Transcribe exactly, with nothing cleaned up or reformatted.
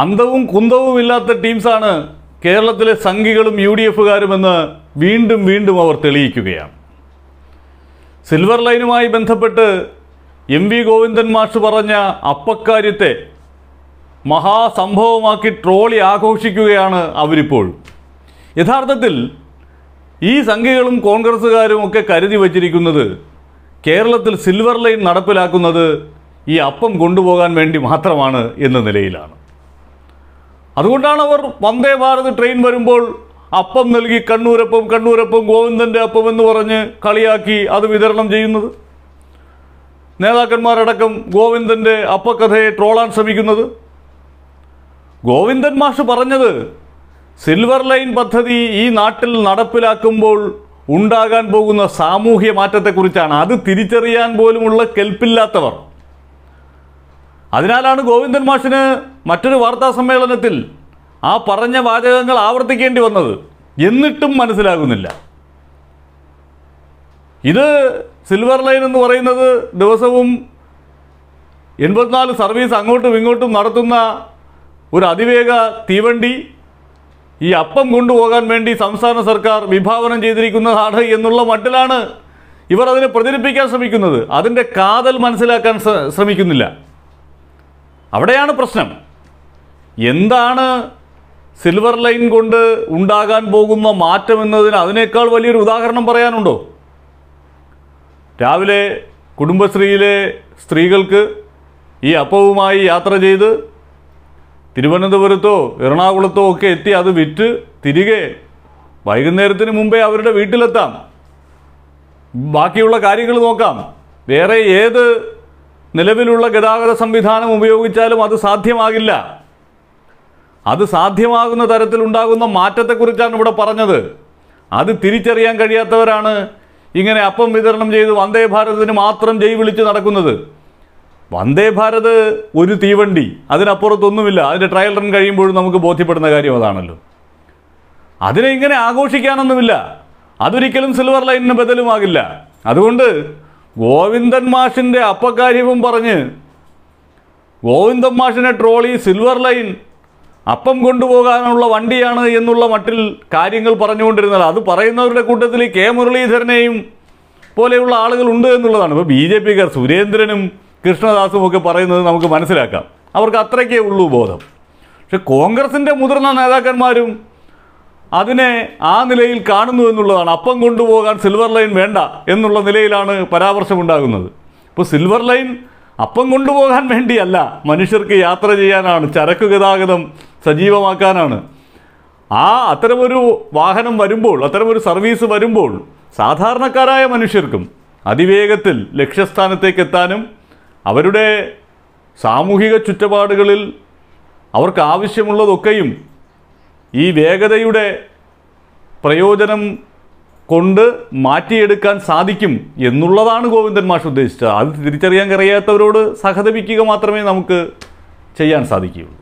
അന്തവും കുന്തവും ഇല്ലാത്ത ടീംസാണ് കേരളത്തിലെ സംഘികളും യു ഡി എഫുകാരുമെന്ന് വീണ്ടും വീണ്ടും അവർ തെളിയിക്കുകയാണ്. സിൽവർ ലൈനുമായി ബന്ധപ്പെട്ട് എം വി ഗോവിന്ദൻ മാഷ് പറഞ്ഞ അപ്പക്കാര്യത്തെ മഹാസംഭവമാക്കി ട്രോളി ആഘോഷിക്കുകയാണ് അവരിപ്പോൾ. യഥാർത്ഥത്തിൽ ഈ സംഘികളും കോൺഗ്രസ്സുകാരും ഒക്കെ കരുതി വച്ചിരിക്കുന്നത് കേരളത്തിൽ സിൽവർ ലൈൻ നടപ്പിലാക്കുന്നത് ഈ അപ്പം കൊണ്ടുപോകാൻ വേണ്ടി മാത്രമാണ് എന്ന നിലയിലാണ്. അതുകൊണ്ടാണ് അവർ വന്ദേ ഭാരത് ട്രെയിൻ വരുമ്പോൾ അപ്പം നൽകി കണ്ണൂരപ്പം കണ്ണൂരപ്പം ഗോവിന്ദൻ്റെ അപ്പം എന്ന് പറഞ്ഞ് കളിയാക്കി അത് വിതരണം ചെയ്യുന്നത്, നേതാക്കന്മാരടക്കം ഗോവിന്ദൻ്റെ അപ്പക്കഥയെ ട്രോളാൻ ശ്രമിക്കുന്നത്. ഗോവിന്ദൻ മാഷ് പറഞ്ഞത് സിൽവർ ലൈൻ പദ്ധതി ഈ നാട്ടിൽ നടപ്പിലാക്കുമ്പോൾ ഉണ്ടാകാൻ പോകുന്ന സാമൂഹ്യ മാറ്റത്തെക്കുറിച്ചാണ്. അത് തിരിച്ചറിയാൻ പോലുമുള്ള കെൽപ്പില്ലാത്തവർ. അതിനാലാണ് ഗോവിന്ദൻ മാഷിന് മറ്റൊരു വാർത്താ സമ്മേളനത്തിൽ ആ പറഞ്ഞ വാചകങ്ങൾ ആവർത്തിക്കേണ്ടി വന്നത്. എന്നിട്ടും മനസ്സിലാകുന്നില്ല. ഇത് സിൽവർ ലൈൻ എന്ന് പറയുന്നത് ദിവസവും എൺപത്തിനാല് സർവീസ് അങ്ങോട്ടും ഇങ്ങോട്ടും നടത്തുന്ന ഒരു അതിവേഗ തീവണ്ടി ഈ അപ്പം കൊണ്ടുപോകാൻ വേണ്ടി സംസ്ഥാന സർക്കാർ വിഭാവനം ചെയ്തിരിക്കുന്നതാണ് എന്നുള്ള മട്ടിലാണ് ഇവർ അതിനെ പ്രചരിപ്പിക്കാൻ ശ്രമിക്കുന്നത്. അതിൻ്റെ കാതൽ മനസ്സിലാക്കാൻ ശ്രമിക്കുന്നില്ല. അവിടെയാണ് പ്രശ്നം. എന്താണ് സിൽവർ ലൈൻ കൊണ്ട് ഉണ്ടാകാൻ പോകുന്ന മാറ്റം എന്നതിന് അതിനേക്കാൾ വലിയൊരു ഉദാഹരണം പറയാനുണ്ടോ? രാവിലെ കുടുംബശ്രീയിലെ സ്ത്രീകൾക്ക് ഈ അപ്പവുമായി യാത്ര ചെയ്ത് തിരുവനന്തപുരത്തോ എറണാകുളത്തോ ഒക്കെ എത്തി അത് വിറ്റ് തിരികെ വൈകുന്നേരത്തിന് മുമ്പേ അവരുടെ വീട്ടിലെത്താം. ബാക്കിയുള്ള കാര്യങ്ങൾ നോക്കാം. വേറെ ഏത് നിലവിലുള്ള ഗതാഗത സംവിധാനം ഉപയോഗിച്ചാലും അത് സാധ്യമാകില്ല. അത് സാധ്യമാകുന്ന തരത്തിലുണ്ടാകുന്ന മാറ്റത്തെക്കുറിച്ചാണ് ഇവിടെ പറഞ്ഞത്. അത് തിരിച്ചറിയാൻ കഴിയാത്തവരാണ് ഇങ്ങനെ അപ്പം വിതരണം ചെയ്ത് വന്ദേ ഭാരതിന് മാത്രം ജയ് വിളിച്ച് നടക്കുന്നത്. വന്ദേ ഭാരത് ഒരു തീവണ്ടി, അതിനപ്പുറത്തൊന്നുമില്ല. അതിൻ്റെ ട്രയൽ റൺ കഴിയുമ്പോഴും നമുക്ക് ബോധ്യപ്പെടുന്ന കാര്യം അതാണല്ലോ. അതിനെ ഇങ്ങനെ ആഘോഷിക്കാനൊന്നുമില്ല. അതൊരിക്കലും സിൽവർ ലൈനിന് ബദലുമാകില്ല. അതുകൊണ്ട് ഗോവിന്ദൻ മാഷിൻ്റെ അപ്പക്കാര്യവും പറഞ്ഞ് ഗോവിന്ദൻ മാഷിനെ ട്രോളി സിൽവർ ലൈൻ അപ്പം കൊണ്ടുപോകാനുള്ള വണ്ടിയാണ് എന്നുള്ള മട്ടിൽ കാര്യങ്ങൾ പറഞ്ഞുകൊണ്ടിരുന്നത്, അത് പറയുന്നവരുടെ കൂട്ടത്തിൽ കെ മുരളീധരനെയും പോലെയുള്ള ആളുകളുണ്ട് എന്നുള്ളതാണ്. ഇപ്പോൾ ബി ജെ പിക്കാർ സുരേന്ദ്രനും കൃഷ്ണദാസും ഒക്കെ പറയുന്നത് നമുക്ക് മനസ്സിലാക്കാം. അവർക്ക് അത്രയ്ക്കേ ഉള്ളൂ ബോധം. പക്ഷെ കോൺഗ്രസിൻ്റെ മുതിർന്ന നേതാക്കന്മാരും അതിനെ ആ നിലയിൽ കാണുന്നു എന്നുള്ളതാണ്. അപ്പം കൊണ്ടുപോകാൻ സിൽവർ ലൈൻ വേണ്ട എന്നുള്ള നിലയിലാണ് പരാമർശമുണ്ടാകുന്നത്. ഇപ്പോൾ സിൽവർ ലൈൻ അപ്പം കൊണ്ടുപോകാൻ വേണ്ടിയല്ല, മനുഷ്യർക്ക് യാത്ര ചെയ്യാനാണ്, ചരക്ക് ഗതാഗതം സജീവമാക്കാനാണ്. ആ അത്തരമൊരു വാഹനം വരുമ്പോൾ, അത്തരമൊരു സർവീസ് വരുമ്പോൾ സാധാരണക്കാരായ മനുഷ്യർക്കും അതിവേഗത്തിൽ ലക്ഷ്യസ്ഥാനത്തേക്കെത്താനും അവരുടെ സാമൂഹിക ചുറ്റുപാടുകളിൽ അവർക്ക് ആവശ്യമുള്ളതൊക്കെയും ഈ വേഗതയുടെ പ്രയോജനം കൊണ്ട് മാറ്റിയെടുക്കാൻ സാധിക്കും എന്നുള്ളതാണ് ഗോവിന്ദൻ മാഷ് ഉദ്ദേശിച്ചത്. അത് തിരിച്ചറിയാൻ കഴിയാത്തവരോട് സഹതപിക്കുക മാത്രമേ നമുക്ക് ചെയ്യാൻ സാധിക്കുകയുള്ളൂ.